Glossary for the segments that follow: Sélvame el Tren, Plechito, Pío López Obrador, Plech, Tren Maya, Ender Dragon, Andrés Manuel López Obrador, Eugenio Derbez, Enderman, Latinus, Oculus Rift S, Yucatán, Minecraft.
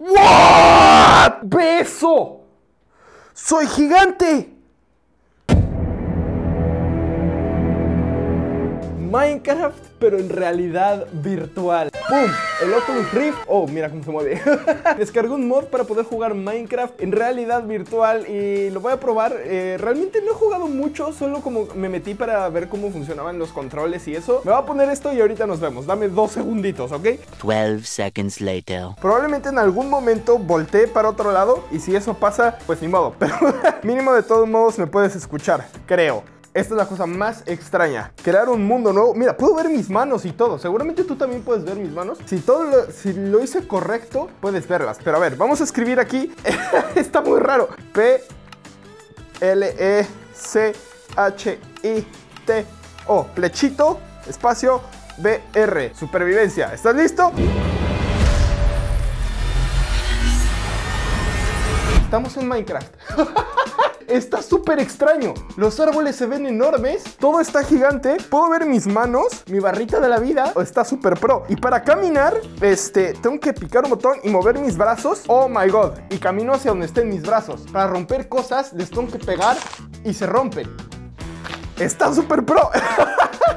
¡What! ¡Ve eso! ¡Soy gigante! Minecraft, pero en realidad virtual. ¡Pum! El Oculus Rift... Oh, mira cómo se mueve. Descargué un mod para poder jugar Minecraft en realidad virtual y lo voy a probar. Realmente no he jugado mucho, solo como me metí para ver cómo funcionaban los controles y eso. Me voy a poner esto y ahorita nos vemos. Dame 2 segunditos, ¿ok? 12 seconds later. Probablemente en algún momento volteé para otro lado y si eso pasa, pues ni modo. Pero mínimo de todos modos me puedes escuchar, creo. Esta es la cosa más extraña, crear un mundo nuevo. Mira, puedo ver mis manos y todo. Seguramente tú también puedes ver mis manos. Si lo hice correcto, puedes verlas. Pero a ver, vamos a escribir aquí. Está muy raro. P-L-E-C-H-I-T-O. Plechito, espacio, B-R. Supervivencia. ¿Estás listo? Estamos en Minecraft. Está súper extraño. Los árboles se ven enormes. Todo está gigante. Puedo ver mis manos. Mi barrita de la vida. Está súper pro. Y para caminar, tengo que picar un botón y mover mis brazos. Oh my god. Y camino hacia donde estén mis brazos. Para romper cosas, les tengo que pegar y se rompen. Está súper pro.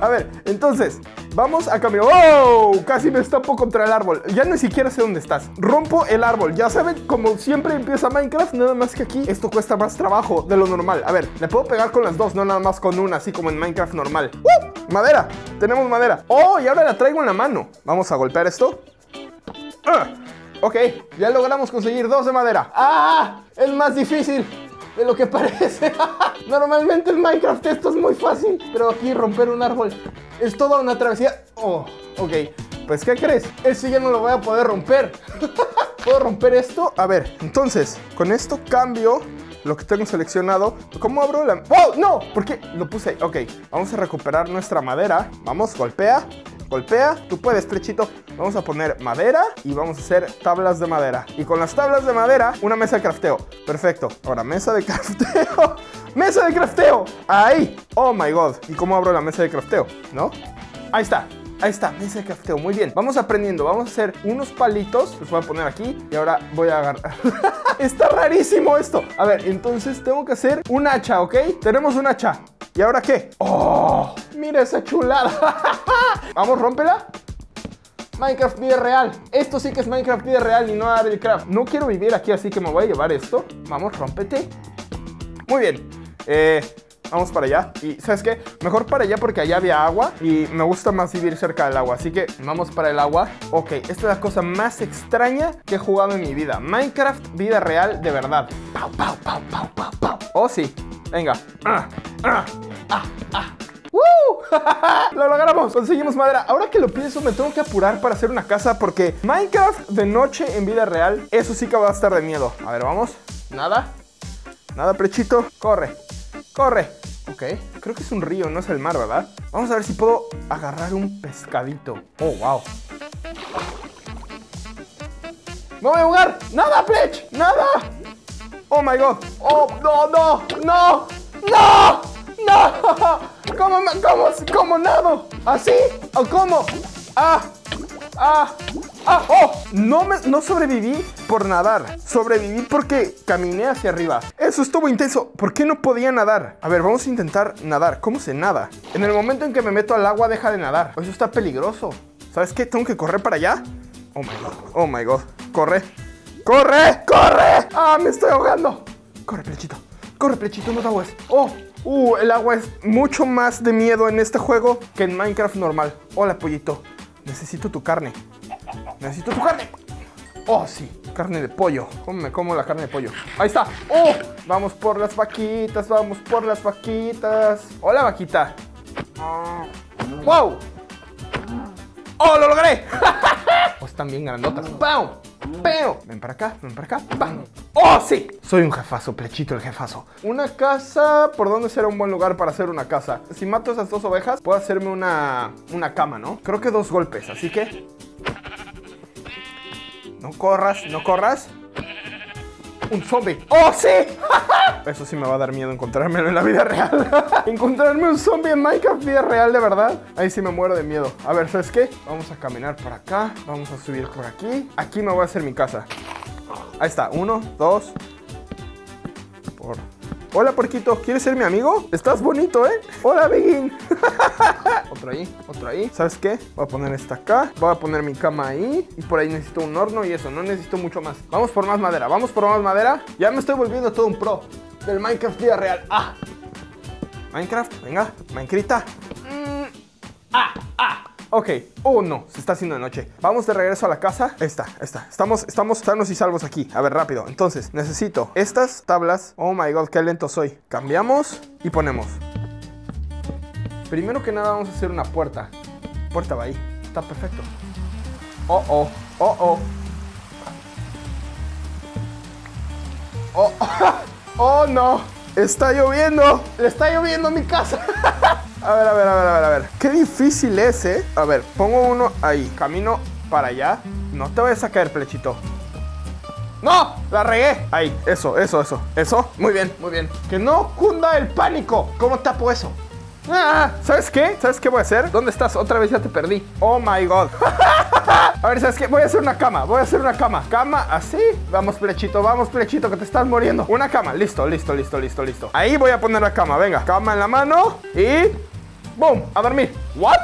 A ver, entonces... Vamos a caminar. ¡Wow! Casi me estapo contra el árbol. Ya ni siquiera sé dónde estás. Rompo el árbol. Ya saben, como siempre empieza Minecraft, nada más que aquí esto cuesta más trabajo de lo normal. A ver, le puedo pegar con las dos, no nada más con una, así como en Minecraft normal. ¡Uh! Madera. Tenemos madera. ¡Oh! Y ahora la traigo en la mano. Vamos a golpear esto. Ok, ya logramos conseguir 2 de madera. ¡Ah! Es más difícil de lo que parece. Normalmente en Minecraft esto es muy fácil, pero aquí romper un árbol es toda una travesía. Oh, ok. Pues, ¿qué crees? Eso ya no lo voy a poder romper. ¿Puedo romper esto? A ver, entonces, con esto cambio lo que tengo seleccionado. ¿Cómo abro la...? ¡Wow! ¡No! ¿Por qué? Lo puse ahí. Ok, vamos a recuperar nuestra madera. Vamos, golpea. Golpea. Tú puedes, Plechito. Vamos a poner madera y vamos a hacer tablas de madera. Y con las tablas de madera, una mesa de crafteo. Perfecto. Ahora, mesa de crafteo... ¡Mesa de crafteo! ¡Ahí! ¡Oh, my God! ¿Y cómo abro la mesa de crafteo? ¿No? ¡Ahí está! Ahí está, mesa de crafteo. Muy bien. Vamos aprendiendo. Vamos a hacer unos palitos. Los voy a poner aquí y ahora voy a agarrar... ¡Está rarísimo esto! A ver, entonces tengo que hacer un hacha, ¿ok? Tenemos un hacha. ¿Y ahora qué? ¡Oh! ¡Mira esa chulada! Vamos, rómpela. Minecraft vida real. Esto sí que es Minecraft vida real y no Arcraft. No quiero vivir aquí, así que me voy a llevar esto. Vamos, rómpete. Muy bien, vamos para allá. Y ¿sabes qué? Mejor para allá porque allá había agua y me gusta más vivir cerca del agua. Así que vamos para el agua. Ok, esta es la cosa más extraña que he jugado en mi vida. Minecraft vida real de verdad. Pau, pau, pau, pau, pau, pau. Oh sí, venga. ¡Woo! ¡Lo logramos! Conseguimos madera. Ahora que lo pienso, me tengo que apurar para hacer una casa porque Minecraft de noche en vida real, eso sí que va a estar de miedo. A ver, vamos. Nada. Nada, Plechito. Corre. Corre. Ok. Creo que es un río, no es el mar, ¿verdad? Vamos a ver si puedo agarrar un pescadito. Oh, wow. ¡No voy a jugar! ¡Nada, Plech! ¡Nada! ¡Oh, my God! ¡Oh, no, no! ¡No! ¡No! ¡No! ¿Cómo nado? ¿Así? ¿O cómo? ¡Ah! ¡Ah! ¡Ah! ¡Oh! No sobreviví por nadar. Sobreviví porque caminé hacia arriba. Eso estuvo intenso. ¿Por qué no podía nadar? A ver, vamos a intentar nadar. ¿Cómo se nada? En el momento en que me meto al agua, deja de nadar. Eso está peligroso. ¿Sabes qué? ¿Tengo que correr para allá? Oh my God. Oh my God. Corre. ¡Corre! ¡Corre! ¡Ah! Me estoy ahogando. Corre, Plechito. Corre, Plechito. No te ahogues. ¡Oh! El agua es mucho más de miedo en este juego que en Minecraft normal. Hola, pollito. Necesito tu carne. Necesito tu carne. Oh, sí, carne de pollo. ¿Cómo me como la carne de pollo? Ahí está. Oh, vamos por las vaquitas. Vamos por las vaquitas. Hola, vaquita. Wow. Oh, lo logré. Oh, están bien grandotas. ¡Pam! ¡Pam! Ven para acá, ven para acá. ¡Pam! ¡Oh, sí! Soy un jefazo, Plechito, el jefazo. Una casa, ¿por dónde será un buen lugar para hacer una casa? Si mato esas 2 ovejas, puedo hacerme una cama, ¿no? Creo que 2 golpes, así que... No corras, no corras. ¡Un zombie! ¡Oh, sí! Eso sí me va a dar miedo encontrármelo en la vida real. Encontrarme un zombie en Minecraft vida real, de verdad. Ahí sí me muero de miedo. A ver, ¿sabes qué? Vamos a caminar por acá. Vamos a subir por aquí. Aquí me voy a hacer mi casa. Ahí está, 1, 2. Hola, puerquito, ¿quieres ser mi amigo? Estás bonito, ¿eh? Hola, Begin. Otro ahí, otro ahí. ¿Sabes qué? Voy a poner esta acá. Voy a poner mi cama ahí. Y por ahí necesito un horno y eso, no necesito mucho más. Vamos por más madera, vamos por más madera. Ya me estoy volviendo todo un pro del Minecraft vida real. ¡Ah! Minecraft, venga, Minecraft. ¡Ah! ¡Ah! Ok, oh no, se está haciendo de noche. Vamos de regreso a la casa. Ahí está, ahí está. Estamos sanos y salvos aquí. A ver, rápido. Entonces, necesito estas tablas. Oh my god, qué lento soy. Cambiamos y ponemos. Primero que nada vamos a hacer una puerta. Puerta va ahí, está perfecto. Oh, oh, oh, oh. Oh, oh no, está lloviendo. Le está lloviendo a mi casa. A ver, a ver, a ver, a ver, a ver. Qué difícil es, ¿eh? A ver, pongo uno ahí. Camino para allá. No te vayas a caer, Plechito. ¡No! ¡La regué! Ahí, eso, eso, eso. ¿Eso? Muy bien, muy bien. ¡Que no cunda el pánico! ¿Cómo tapo eso? ¡Ah! ¿Sabes qué? ¿Sabes qué voy a hacer? ¿Dónde estás? Otra vez ya te perdí. ¡Oh, my God! A ver, ¿sabes qué? Voy a hacer una cama, voy a hacer una cama. Cama así. Vamos, Plechito, que te estás muriendo. Una cama, listo, listo, listo, listo, listo. Ahí voy a poner la cama, venga. Cama en la mano y... ¡Boom! A dormir. ¿What?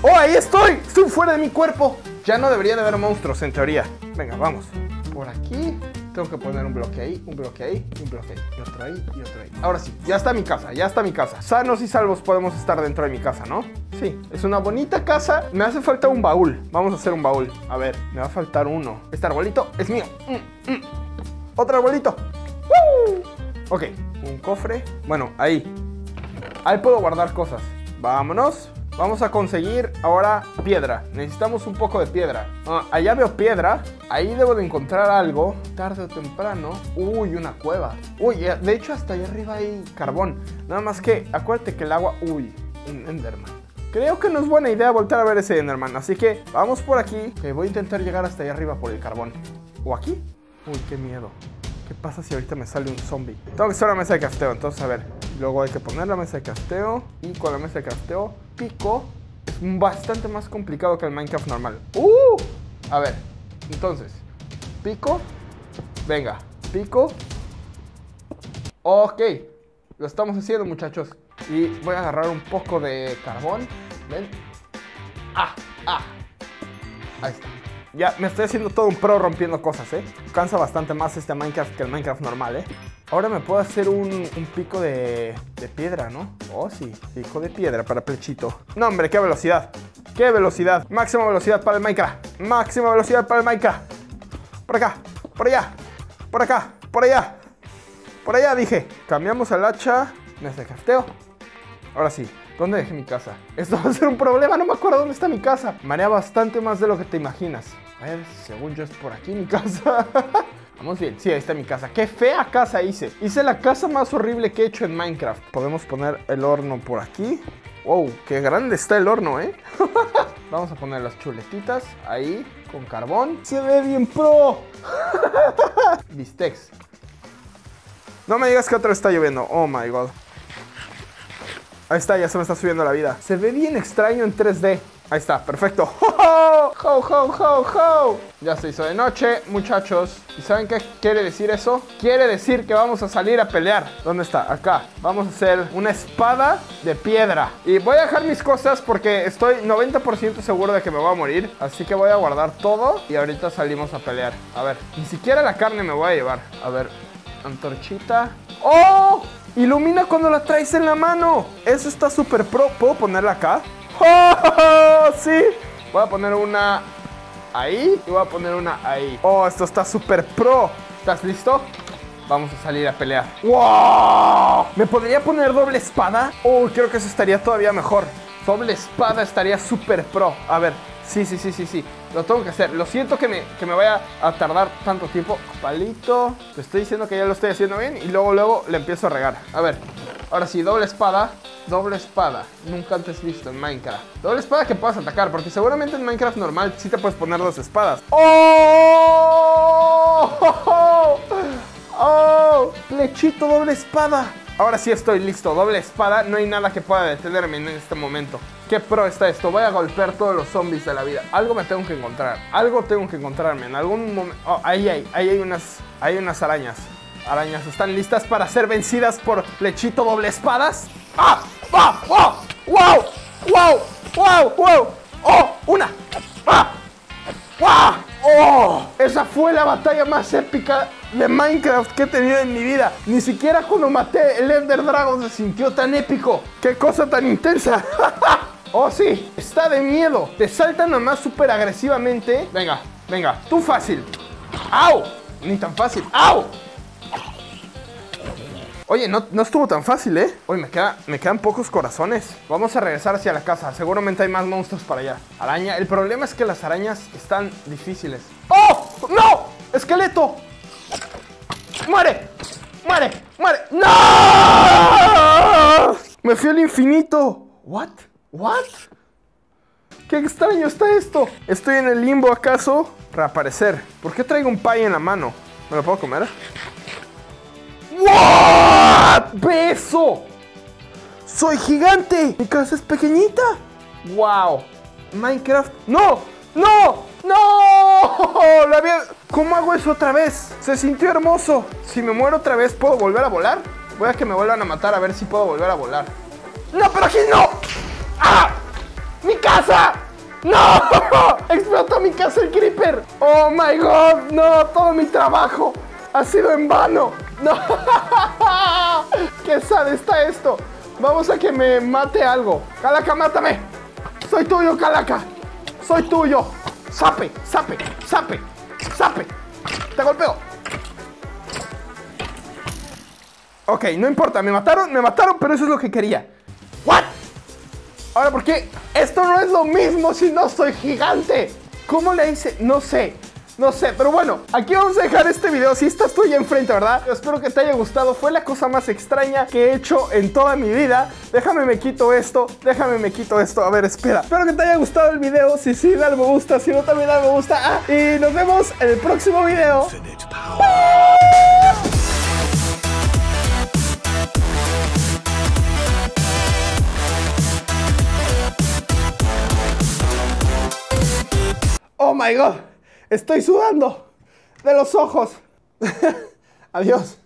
¡Oh, ahí estoy! ¡Estoy fuera de mi cuerpo! Ya no debería de haber monstruos, en teoría. Venga, vamos. Por aquí tengo que poner un bloque ahí, un bloque ahí, un bloque ahí. Y otro ahí, y otro ahí. Ahora sí, ya está mi casa, ya está mi casa. Sanos y salvos podemos estar dentro de mi casa, ¿no? Sí, es una bonita casa. Me hace falta un baúl. Vamos a hacer un baúl. A ver, me va a faltar uno. Este arbolito es mío. Otro arbolito. ¡Woo! Ok, un cofre. Bueno, ahí. Ahí puedo guardar cosas. Vámonos. Vamos a conseguir ahora piedra. Necesitamos un poco de piedra. Allá veo piedra. Ahí debo de encontrar algo. Tarde o temprano. Uy, una cueva. Uy, de hecho hasta allá arriba hay carbón. Nada más que, acuérdate que el agua... Uy, un Enderman. Creo que no es buena idea volver a ver ese Enderman. Así que vamos por aquí. Que voy a intentar llegar hasta allá arriba por el carbón. ¿O aquí? Uy, qué miedo. ¿Qué pasa si ahorita me sale un zombie? Tengo que hacer una mesa de casteo, entonces a ver. Luego hay que poner la mesa de casteo. Y con la mesa de casteo, pico. Es bastante más complicado que el Minecraft normal. A ver, entonces pico. Venga, pico. Ok, lo estamos haciendo, muchachos. Y voy a agarrar un poco de carbón. ¿Ven? Ah, ah. Ahí está. Ya, me estoy haciendo todo un pro rompiendo cosas, ¿eh? Cansa bastante más este Minecraft que el Minecraft normal, ¿eh? Ahora me puedo hacer un pico de piedra, ¿no? Oh, sí, pico de piedra para Plechito. No, hombre, qué velocidad. ¡Qué velocidad! Máxima velocidad para el Minecraft. Máxima velocidad para el Minecraft. Por acá, por allá, por acá, por allá. Por allá, dije. Cambiamos al hacha. Me hace crafteo. Ahora sí. ¿Dónde dejé mi casa? Esto va a ser un problema, no me acuerdo dónde está mi casa. Marea bastante más de lo que te imaginas. A ver, según yo es por aquí mi casa. Vamos bien, sí, ahí está mi casa. ¡Qué fea casa hice! Hice la casa más horrible que he hecho en Minecraft. Podemos poner el horno por aquí. ¡Wow! ¡Qué grande está el horno, eh! Vamos a poner las chuletitas ahí, con carbón. ¡Se ve bien pro! Bistecs. No me digas que otro está lloviendo. ¡Oh, my God! Ahí está, ya se me está subiendo la vida. Se ve bien extraño en 3D. Ahí está, perfecto. ¡Ho, ho, ho, ho, ho! Ya se hizo de noche, muchachos. ¿Y saben qué quiere decir eso? Quiere decir que vamos a salir a pelear. ¿Dónde está? Acá. Vamos a hacer una espada de piedra. Y voy a dejar mis cosas porque estoy 90% seguro de que me voy a morir. Así que voy a guardar todo y ahorita salimos a pelear. A ver, ni siquiera la carne me voy a llevar. A ver, antorchita. ¡Oh! Ilumina cuando la traes en la mano. Eso está súper pro. ¿Puedo ponerla acá? ¡Oh, sí! Voy a poner una ahí y voy a poner una ahí. ¡Oh, esto está súper pro! ¿Estás listo? Vamos a salir a pelear. ¡Wow! ¿Me podría poner doble espada? Oh, creo que eso estaría todavía mejor. Doble espada estaría súper pro. A ver, sí, sí, sí, sí, sí. Lo tengo que hacer. Lo siento que me vaya a tardar tanto tiempo. Palito. Te estoy diciendo que ya lo estoy haciendo bien. Y luego, luego le empiezo a regar. A ver. Ahora sí, doble espada. Doble espada. Nunca antes visto en Minecraft. Doble espada que puedas atacar. Porque seguramente en Minecraft normal sí te puedes poner dos espadas. ¡Oh! ¡Oh! ¡Oh! ¡Plechito doble espada! Ahora sí estoy listo, doble espada, no hay nada que pueda detenerme en este momento. Qué pro está esto, voy a golpear todos los zombies de la vida. Algo me tengo que encontrar, algo tengo que encontrarme en algún momento. Oh, ahí hay unas arañas. Arañas están listas para ser vencidas por Plechito doble espadas. ¡Ah! ¡Ah! ¡Oh! ¡Wow! ¡Wow! ¡Wow! ¡Wow! ¡Oh! ¡Una! ¡Ah! ¡Ah! ¡Oh! Esa fue la batalla más épica de Minecraft que he tenido en mi vida. Ni siquiera cuando maté el Ender Dragon se sintió tan épico. ¡Qué cosa tan intensa! ¡Oh, sí! Está de miedo. Te saltan nomás súper agresivamente. Venga, venga. Tú fácil. ¡Au! Ni tan fácil. ¡Au! Oye, no estuvo tan fácil, ¿eh? Oye, me quedan pocos corazones. Vamos a regresar hacia la casa. Seguramente hay más monstruos para allá. Araña. El problema es que las arañas están difíciles. ¡Oh! ¡No! ¡Esqueleto! ¡Muere! ¡Muere! ¡Muere! ¡No! Me fui al infinito. ¿What? ¿What? ¡Qué extraño está esto! ¿Estoy en el limbo acaso? Reaparecer. ¿Por qué traigo un pie en la mano? ¿Me lo puedo comer? ¡What! ¡Beso! ¡Soy gigante! ¡Mi casa es pequeñita! ¡Wow! ¡Minecraft! ¡No! ¡No! ¡No! ¡La vida! ¿Cómo hago eso otra vez? Se sintió hermoso. Si me muero otra vez, ¿puedo volver a volar? Voy a que me vuelvan a matar a ver si puedo volver a volar. ¡No, pero aquí no! ¡Ah! ¡Mi casa! ¡No! ¡Explotó mi casa el creeper! ¡Oh, my God! ¡No! ¡Todo mi trabajo ha sido en vano! No. Qué sad está esto. Vamos a que me mate algo. Calaca, mátame. Soy tuyo, Calaca. Soy tuyo. Sape, sape, sape, sape. Te golpeo. Ok, no importa. Me mataron, pero eso es lo que quería. What? Ahora, ¿por qué? Esto no es lo mismo si no soy gigante. ¿Cómo le hice? No sé. No sé, pero bueno, aquí vamos a dejar este video. Si estás tú ahí enfrente, ¿verdad? Yo espero que te haya gustado, fue la cosa más extraña que he hecho en toda mi vida. Déjame me quito esto. A ver, espera, espero que te haya gustado el video. Si sí, dale me gusta, si no también dale me gusta. Y nos vemos en el próximo video. Oh my God. Estoy sudando de los ojos. Adiós.